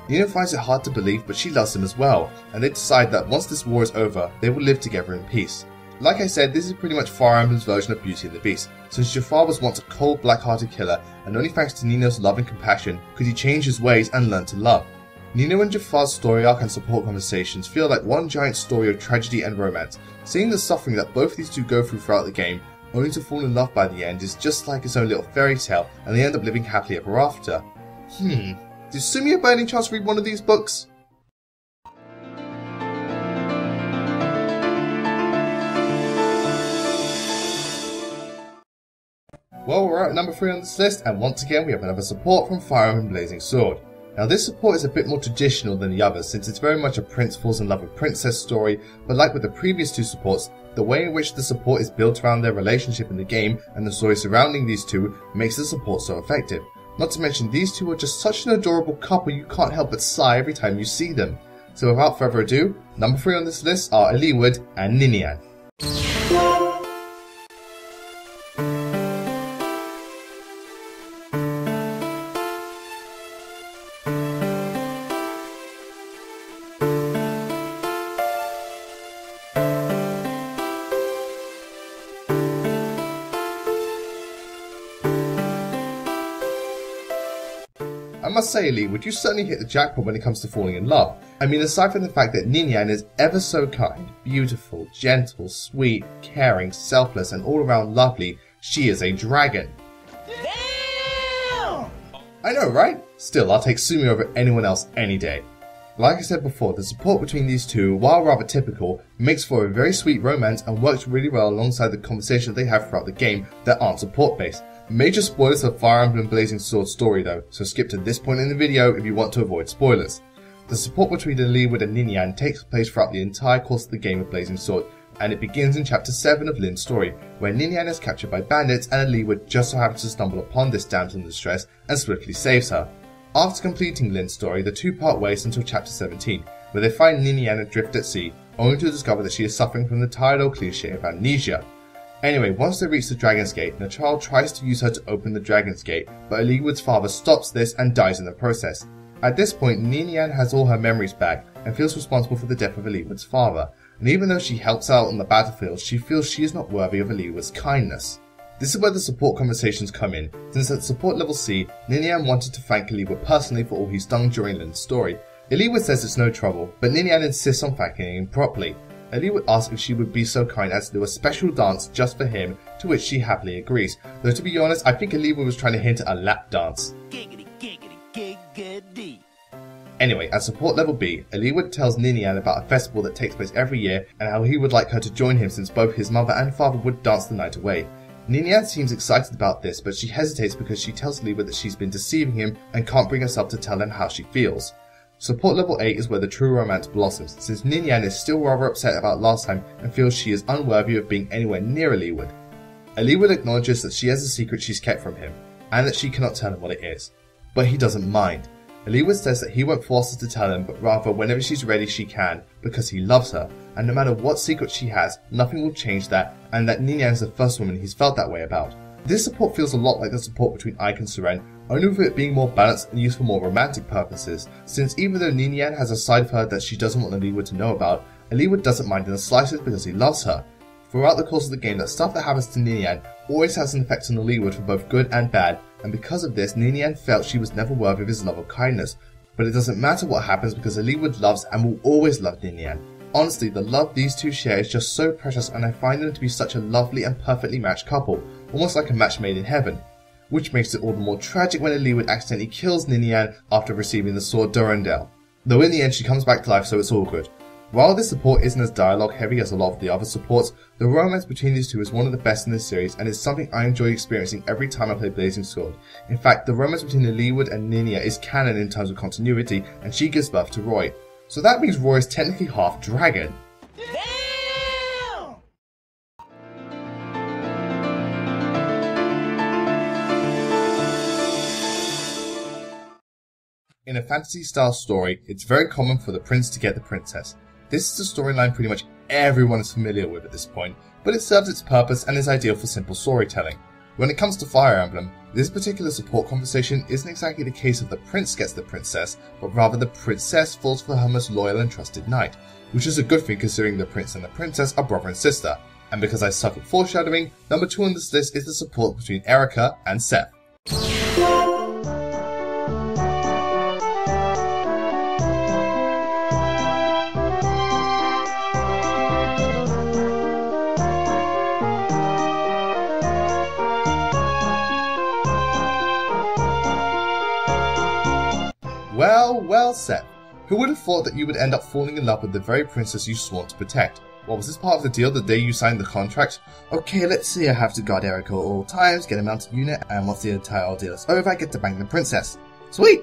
Nino finds it hard to believe, but she loves him as well, and they decide that once this war is over, they will live together in peace. Like I said, this is pretty much Fire Emblem's version of Beauty and the Beast, since Jaffar was once a cold, black-hearted killer, and only thanks to Nino's love and compassion could he change his ways and learn to love. Nino and Jaffar's story arc and support conversations feel like one giant story of tragedy and romance. Seeing the suffering that both these two go through throughout the game, only to fall in love by the end, is just like its own little fairy tale, and they end up living happily ever after. Did Sumiya by any chance read one of these books? Well, we're at number 3 on this list, and once again we have another support from Fire Emblem Blazing Sword. Now this support is a bit more traditional than the others, since it's very much a Principals in Love with Princess story, but like with the previous two supports, the way in which the support is built around their relationship in the game and the story surrounding these two makes the support so effective. Not to mention, these two are just such an adorable couple you can't help but sigh every time you see them. So without further ado, number 3 on this list are Eliwood and Ninian. I must say, Lee, would you certainly hit the jackpot when it comes to falling in love? I mean, aside from the fact that Ninian is ever so kind, beautiful, gentle, sweet, caring, selfless, and all around lovely, she is a dragon. Damn! I know, right? Still, I'll take Sumi over anyone else any day. Like I said before, the support between these two, while rather typical, makes for a very sweet romance and works really well alongside the conversations they have throughout the game that aren't support-based. Major spoilers for Fire Emblem Blazing Sword story though, so skip to this point in the video if you want to avoid spoilers. The support between Eliwood and Ninian takes place throughout the entire course of the game of Blazing Sword, and it begins in chapter 7 of Lyn's story, where Ninian is captured by bandits and Eliwood just so happens to stumble upon this damsel in distress and swiftly saves her. After completing Lyn's story, the two part ways until chapter 17, where they find Ninian adrift at sea, only to discover that she is suffering from the tired old cliché of amnesia. Anyway, once they reach the Dragon's Gate, Nachal tries to use her to open the Dragon's Gate, but Eliwood's father stops this and dies in the process. At this point, Ninian has all her memories back and feels responsible for the death of Eliwood's father, and even though she helps out on the battlefield, she feels she is not worthy of Eliwood's kindness. This is where the support conversations come in, since at support level C, Ninian wanted to thank Eliwood personally for all he's done during Lyn's story. Eliwood says it's no trouble, but Ninian insists on thanking him properly. Eliwood asks if she would be so kind as to do a special dance just for him, to which she happily agrees, though to be honest, I think Eliwood was trying to hint at a lap dance. Giggity, giggity, giggity. Anyway, at support level B, Eliwood tells Ninian about a festival that takes place every year and how he would like her to join him since both his mother and father would dance the night away. Ninian seems excited about this, but she hesitates because she tells Oliva that she's been deceiving him and can't bring herself to tell him how she feels. Support level 8 is where the true romance blossoms, since Ninian is still rather upset about last time and feels she is unworthy of being anywhere near Eliwood. Eliwood acknowledges that she has a secret she's kept from him, and that she cannot tell him what it is. But he doesn't mind. Eliwood says that he won't force her to tell him, but rather whenever she's ready she can, because he loves her, and no matter what secret she has, nothing will change that, and that Ninian is the first woman he's felt that way about. This support feels a lot like the support between Ike and Soren, only with it being more balanced and used for more romantic purposes, since even though Ninian has a side of her that she doesn't want Eliwood to know about, Eliwood doesn't mind in the slightest because he loves her. Throughout the course of the game, that stuff that happens to Ninian always has an effect on Eliwood for both good and bad, and because of this, Ninian felt she was never worthy of his love or kindness, but it doesn't matter what happens because Eliwood loves and will always love Ninian. Honestly, the love these two share is just so precious, and I find them to be such a lovely and perfectly matched couple, almost like a match made in heaven. Which makes it all the more tragic when Eliwood accidentally kills Ninian after receiving the sword Durendal, though in the end she comes back to life, so it's all good. While this support isn't as dialogue heavy as a lot of the other supports, the romance between these two is one of the best in this series and is something I enjoy experiencing every time I play Blazing Sword. In fact, the romance between Eliwood and Ninian is canon in terms of continuity, and she gives birth to Roy. So that means Roy is technically half dragon. In a fantasy-style story, it's very common for the prince to get the princess. This is a storyline pretty much everyone is familiar with at this point, but it serves its purpose and is ideal for simple storytelling. When it comes to Fire Emblem, this particular support conversation isn't exactly the case of the prince gets the princess, but rather the princess falls for her most loyal and trusted knight, which is a good thing considering the prince and the princess are brother and sister. And because I suck at foreshadowing, number 2 on this list is the support between Eirika and Seth. Well, Seth, who would have thought that you would end up falling in love with the very princess you swore to protect? Well, was this part of the deal the day you signed the contract? Okay, let's see, I have to guard Eirika at all times, get a mounted unit, and once the entire ordeal is over, I get to bang the princess. Sweet!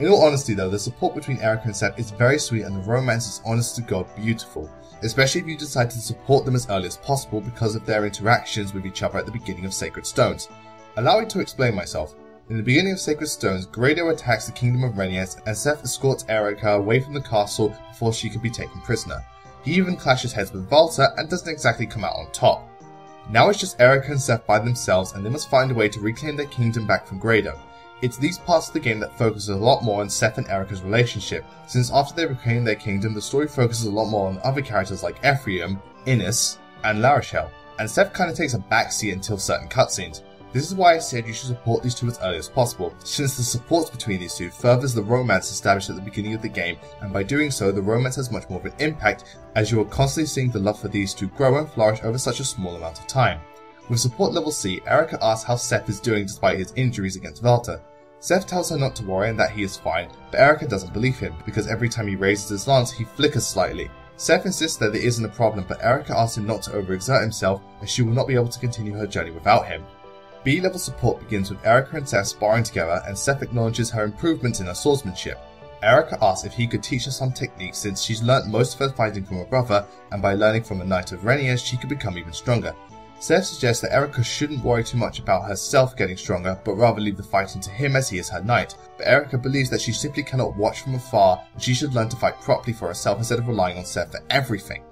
In all honesty though, the support between Eirika and Seth is very sweet and the romance is honest to God beautiful, especially if you decide to support them as early as possible because of their interactions with each other at the beginning of Sacred Stones. Allow me to explain myself. In the beginning of Sacred Stones, Grado attacks the Kingdom of Reniance and Seth escorts Eirika away from the castle before she can be taken prisoner. He even clashes heads with Valta and doesn't exactly come out on top. Now it's just Eirika and Seth by themselves and they must find a way to reclaim their kingdom back from Grado. It's these parts of the game that focus a lot more on Seth and Erika's relationship, since after they reclaim their kingdom the story focuses a lot more on other characters like Ephraim, Innes, and Larochelle, and Seth kinda takes a backseat until certain cutscenes. This is why I said you should support these two as early as possible, since the support between these two furthers the romance established at the beginning of the game, and by doing so the romance has much more of an impact as you are constantly seeing the love for these two grow and flourish over such a small amount of time. With support level C, Eirika asks how Seth is doing despite his injuries against Valta. Seth tells her not to worry and that he is fine, but Eirika doesn't believe him, because every time he raises his lance he flickers slightly. Seth insists that there isn't a problem, but Eirika asks him not to overexert himself as she will not be able to continue her journey without him. B-level support begins with Eirika and Seth sparring together and Seth acknowledges her improvements in her swordsmanship. Eirika asks if he could teach her some techniques since she's learnt most of her fighting from her brother, and by learning from a knight of Reniance she could become even stronger. Seth suggests that Eirika shouldn't worry too much about herself getting stronger, but rather leave the fighting to him as he is her knight, but Eirika believes that she simply cannot watch from afar and she should learn to fight properly for herself instead of relying on Seth for everything.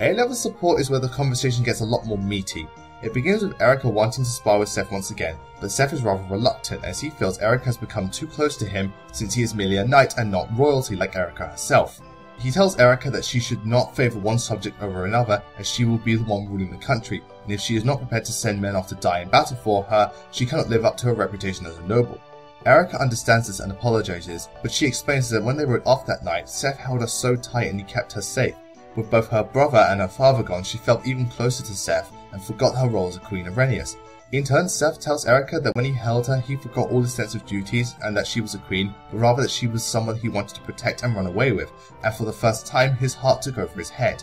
A-level support is where the conversation gets a lot more meaty. It begins with Eirika wanting to spar with Seth once again, but Seth is rather reluctant as he feels Eirika has become too close to him since he is merely a knight and not royalty like Eirika herself. He tells Eirika that she should not favour one subject over another as she will be the one ruling the country, and if she is not prepared to send men off to die in battle for her, she cannot live up to her reputation as a noble. Eirika understands this and apologises, but she explains that when they rode off that night, Seth held her so tight and he kept her safe. With both her brother and her father gone, she felt even closer to Seth and forgot her role as a Queen of Renius. In turn, Seth tells Eirika that when he held her, he forgot all his sense of duties and that she was a queen, but rather that she was someone he wanted to protect and run away with, and for the first time, his heart took over his head.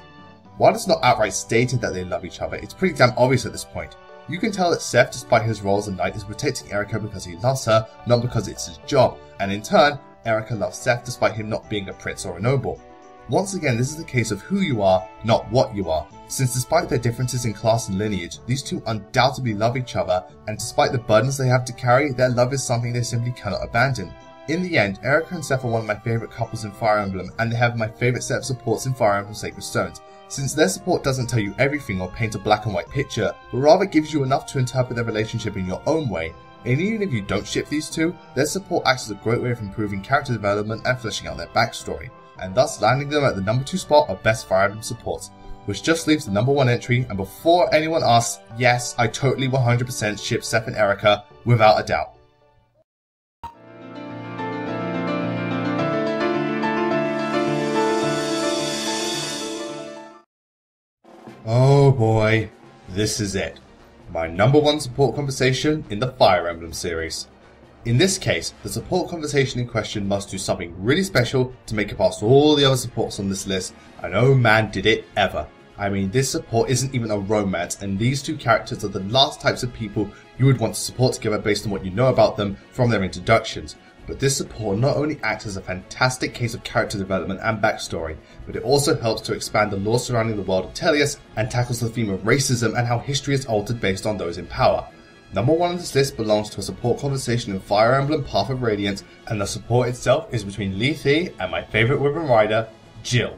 While it's not outright stated that they love each other, it's pretty damn obvious at this point. You can tell that Seth, despite his role as a knight, is protecting Eirika because he loves her, not because it's his job, and in turn, Eirika loves Seth despite him not being a prince or a noble. Once again, this is a case of who you are, not what you are, since despite their differences in class and lineage, these two undoubtedly love each other, and despite the burdens they have to carry, their love is something they simply cannot abandon. In the end, Eirika and Seth are one of my favourite couples in Fire Emblem, and they have my favourite set of supports in Fire Emblem Sacred Stones, since their support doesn't tell you everything or paint a black and white picture, but rather gives you enough to interpret their relationship in your own way. And even if you don't ship these two, their support acts as a great way of improving character development and fleshing out their backstory, and thus landing them at the number 2 spot of best Fire Emblem support, which just leaves the number 1 entry, and before anyone asks, yes, I totally 100% ship Seth and Eirika, without a doubt. Oh boy, this is it. My number 1 support conversation in the Fire Emblem series. In this case, the support conversation in question must do something really special to make it past all the other supports on this list, and oh man did it ever. I mean, this support isn't even a romance, and these two characters are the last types of people you would want to support together based on what you know about them from their introductions. But this support not only acts as a fantastic case of character development and backstory, but it also helps to expand the lore surrounding the world of Tethys and tackles the theme of racism and how history is altered based on those in power. Number 1 on this list belongs to a support conversation in Fire Emblem Path of Radiance, and the support itself is between Lethe and my favourite women rider, Jill.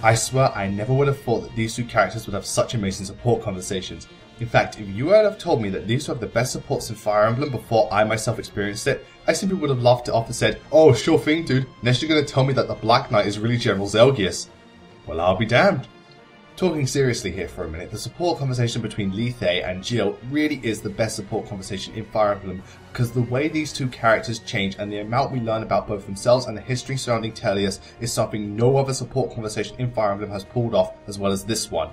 I swear I never would have thought that these two characters would have such amazing support conversations. In fact, if you would have told me that these two have the best supports in Fire Emblem before I myself experienced it, I simply would have laughed it off and said, oh sure thing dude, next you're going to tell me that the Black Knight is really General Zelgius. Well, I'll be damned. Talking seriously here for a minute, the support conversation between Lethe and Jill really is the best support conversation in Fire Emblem because the way these two characters change and the amount we learn about both themselves and the history surrounding Tethys is something no other support conversation in Fire Emblem has pulled off as well as this one.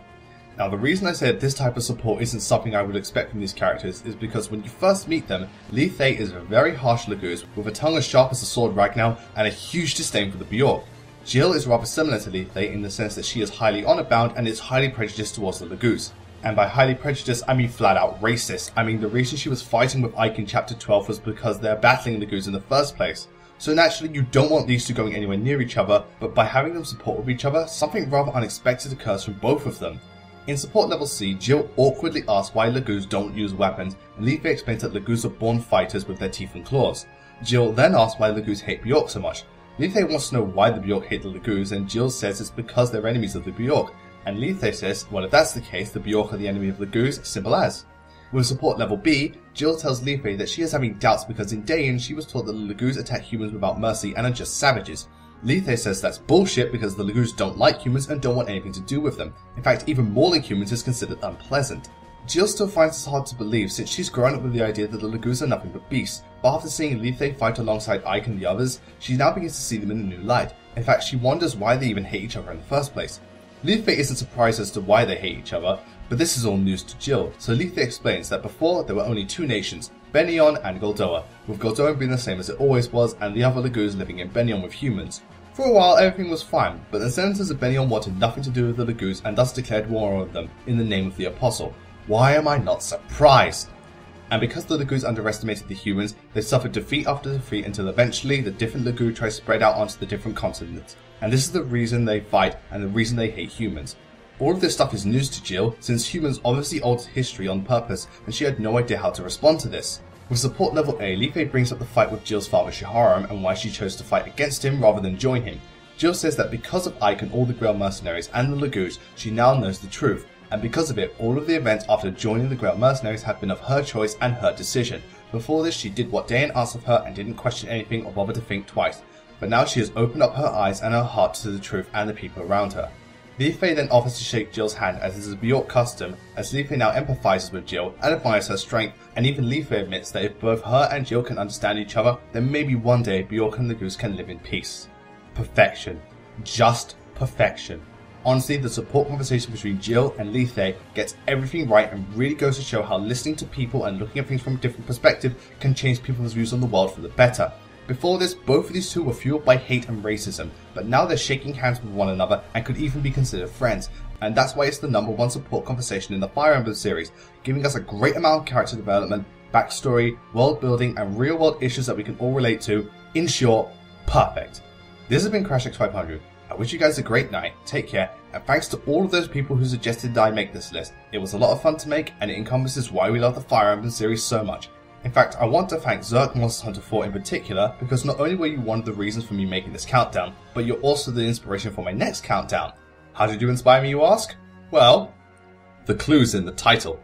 Now, the reason I say that this type of support isn't something I would expect from these characters is because when you first meet them, Lethe is a very harsh Lagoose with a tongue as sharp as a sword Ragnar and a huge disdain for the Bjork. Jill is rather similar to Lethe in the sense that she is highly honor bound and is highly prejudiced towards the Lagoose. And by highly prejudiced, I mean flat out racist. I mean, the reason she was fighting with Ike in chapter 12 was because they're battling Lagoose in the first place. So naturally, you don't want these two going anywhere near each other, but by having them support with each other, something rather unexpected occurs from both of them. In support level C, Jill awkwardly asks why Lagoose don't use weapons, and Lethe explains that Lagoose are born fighters with their teeth and claws. Jill then asks why Lagoose hate Bjork so much. Lethe wants to know why the Bjork hate the Lagoose, and Jill says it's because they're enemies of the Bjork, and Lethe says, well, if that's the case, the Bjork are the enemy of the Lagoose, simple as. With support level B, Jill tells Lethe that she is having doubts because in Dayan she was taught that the Lagoose attack humans without mercy and are just savages. Lethe says that's bullshit because the Lagoose don't like humans and don't want anything to do with them. In fact, even mauling humans is considered unpleasant. Jill still finds this hard to believe since she's grown up with the idea that the Lagoose are nothing but beasts, but after seeing Lethe fight alongside Ike and the others, she now begins to see them in a new light. In fact, she wonders why they even hate each other in the first place. Lethe isn't surprised as to why they hate each other, but this is all news to Jill, so Lethe explains that before there were only 2 nations, Bennion and Goldoa, with Goldoa being the same as it always was and the other Lagoose living in Bennion with humans. For a while everything was fine, but the senators of Bennion wanted nothing to do with the Lagoose and thus declared war on them in the name of the Apostle. Why am I not surprised? And because the Lagoose underestimated the humans, they suffered defeat after defeat until eventually the different Lagoose tries to spread out onto the different continents. And this is the reason they fight and the reason they hate humans. All of this stuff is news to Jill, since humans obviously altered history on purpose and she had no idea how to respond to this. With support level A, Lethe brings up the fight with Jill's father Shiharam and why she chose to fight against him rather than join him. Jill says that because of Ike and all the Grail mercenaries and the Lagoose, she now knows the truth, and because of it, all of the events after joining the Grail mercenaries have been of her choice and her decision. Before this, she did what Dayan asked of her and didn't question anything or bother to think twice, but now she has opened up her eyes and her heart to the truth and the people around her. Lethe then offers to shake Jill's hand as this is a Bjork custom, as Lethe now empathises with Jill and admires her strength, and even Lethe admits that if both her and Jill can understand each other, then maybe one day Bjork and Lagoose can live in peace. Perfection. Just perfection. Honestly, the support conversation between Jill and Lethe gets everything right and really goes to show how listening to people and looking at things from a different perspective can change people's views on the world for the better. Before this, both of these two were fueled by hate and racism, but now they're shaking hands with one another and could even be considered friends, and that's why it's the #1 support conversation in the Fire Emblem series, giving us a great amount of character development, backstory, world building, and real world issues that we can all relate to. In short, perfect. This has been CrashX500. I wish you guys a great night, take care, and thanks to all of those people who suggested that I make this list. It was a lot of fun to make, and it encompasses why we love the Fire Emblem series so much. In fact, I want to thank Zerk Monster Hunter 4 in particular, because not only were you one of the reasons for me making this countdown, but you're also the inspiration for my next countdown. How did you inspire me, you ask? Well, the clue's in the title.